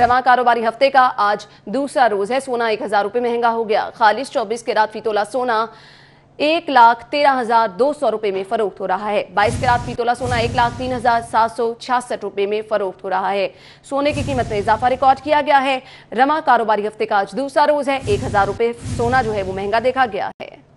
रवा कारोबारी हफ्ते का आज दूसरा रोज है। सोना 1000 रुपए महंगा हो गया। खालिश 24 कैराट फीतोला सोना 1,13,200 रुपए में फरोख्त हो रहा है। 22 कैराट फीतोला सोना 1,03,766 रुपए में फरोख्त हो रहा है। सोने की कीमत में इजाफा रिकॉर्ड किया गया है। रवा कारोबारी हफ्ते का आज दूसरा रोज है। 1000 रुपए सोना जो है वो महंगा देखा गया है।